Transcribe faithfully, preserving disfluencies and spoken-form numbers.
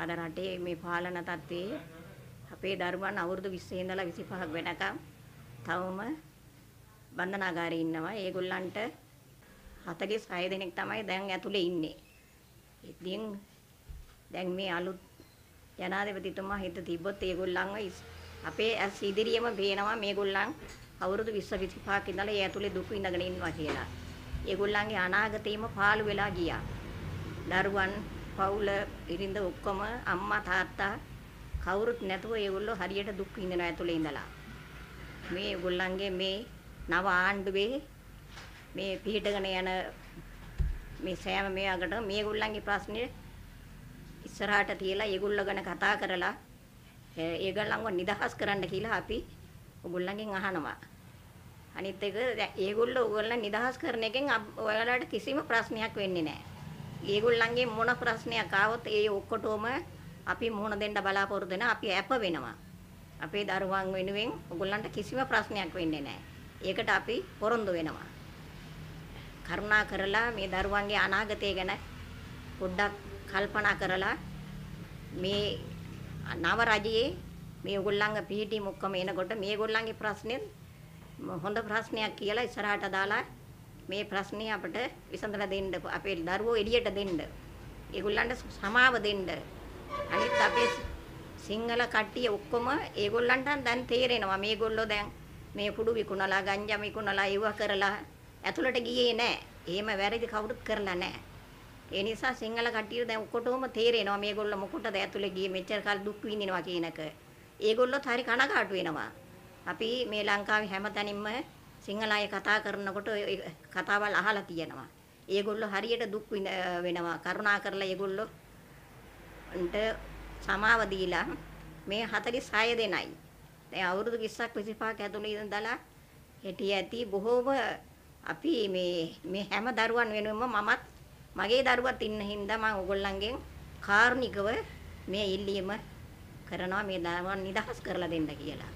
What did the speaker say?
පදරටේ මේ පාලන තත්ත්වයේ අපේ දරුවන් අවුරුදු විස්සෙ ඉඳලා විසිපහක් වෙනකම් තවම බන්ධනාගාරේ ඉන්නවා. ඒගොල්ලන්ට හතළිස් හය දෙනෙක් තමයි දැන් ඇතුලේ ඉන්නේ. ඉතින් දැන් මේ අලුත් ජනාධිපතිතුමා හිත තිබ්බොත් ඒගොල්ලන්ව අපේ ඇස් ඉදිරියෙම පේනවා මේගොල්ලන් අවුරුදු විස්ස විසිපහක් ඉඳලා ඒ ඇතුලේ දුක ඉඳගෙන ඉන්නවා කියලා. ඒගොල්ලන්ගේ අනාගතේම පාළු වෙලා ගියා. දරුවන්, පවුල, ඉරින්ද ඔක්කොම අම්මා තාත්තා කවුරුත් නැතුව ඒගොල්ලෝ හරියට දුක් විඳිනවා ඇතුලේ ඉඳලා. මේ ඒගොල්ලන්ගේ මේ නව ආණ්ඩුවේ මේ පිටගෙන යන මේ සෑම මේකට මේගොල්ලන්ගේ ප්‍රශ්නේ ඉස්සරහට තියලා ඒගොල්ලෝ ගැන කතා කරලා ඒගොල්ලන්ව නිදහස් කරන්න කියලා අපි ඔයගොල්ලන්ගෙන් අහනවා. අනිත් එක ඒගොල්ලෝ ඔයගොල්ලන් නිදහස් කරන එකෙන් ඔයාලට කිසිම ප්‍රශ්නයක් වෙන්නේ නැහැ. ඒගොල්ලන්ගේ මොන ප්‍රශ්නයක් ආවොත් ඒ ඔක්කොටම අපි මුහුණ දෙන්න බලාපොරොත්තු වෙන අපි ඇප වෙනවා. අපේ දරුවන් වෙනුවෙන් ඔයගොල්ලන්ට කිසිම ප්‍රශ්නයක් වෙන්නේ නැහැ. ඒකට අපි පොරොන්දු වෙනවා. කරුණා කරලා මේ දරුවන්ගේ අනාගතය ගැන පොඩ්ඩක් කල්පනා කරලා මේ නව රජයේ මේ ඔයගොල්ලන්ගේ පිහිටීම ඔක්කොම එනකොට මේගොල්ලන්ගේ ප්‍රශ්නේ හොඳ ප්‍රශ්නයක් කියලා ඉස්සරහට දාලා මේ ප්‍රශ්නේ අපිට විසඳලා දෙන්න, අපේ දරුවෝ එළියට දෙන්න, ඒගොල්ලන්ට සමාව දෙන්න. අනිත් අපේ සිංහල කට්ටිය ඔක්කොම ඒගොල්ලන්ට දැන් තේරෙනවා මේගොල්ලෝ දැන් මේ කුඩු විකුණලා ගංජා විකුණලා ඒව කරලා ඇතුළට ගියේ නැහැ. එහෙම වැරදි කවුරුත් කරලා නැහැ. ඒ නිසා සිංහල කට්ටිය දැන් ඔක්කොටම තේරෙනවා මේගොල්ලෝ මොකටද ඇතුළේ ගියේ මෙච්චර කාල දුක් විඳිනවා කියනක. ඒගොල්ලොත් හරි කනගාටු වෙනවා. අපි මේ ලංකාවේ හැමතැනින්ම සිංහල අය කතා කරනකොට කතාවල් අහලා තියෙනවා. ඒගොල්ලෝ හරියට දුක් වෙනවා. කරුණා කරලා ඒගොල්ලොන්ට සමාව දීලා මේ හතළිස් හය දෙනයි. දැන් අවුරුදු විස්සක් විසිපහක් ඇතුළේ ඉඳලා හිටිය ඇති බොහෝම අපි මේ මේ හැම දරුවන් වෙනුවෙන්ම මමත් මගේ දරුවත් ඉන්න හින්දා මම ඔයගොල්ලන්ගෙන් කාරුණිකව මේ ඉල්ලීම කරනවා මේ දරුවන් නිදහස් කරලා දෙන්න කියලා.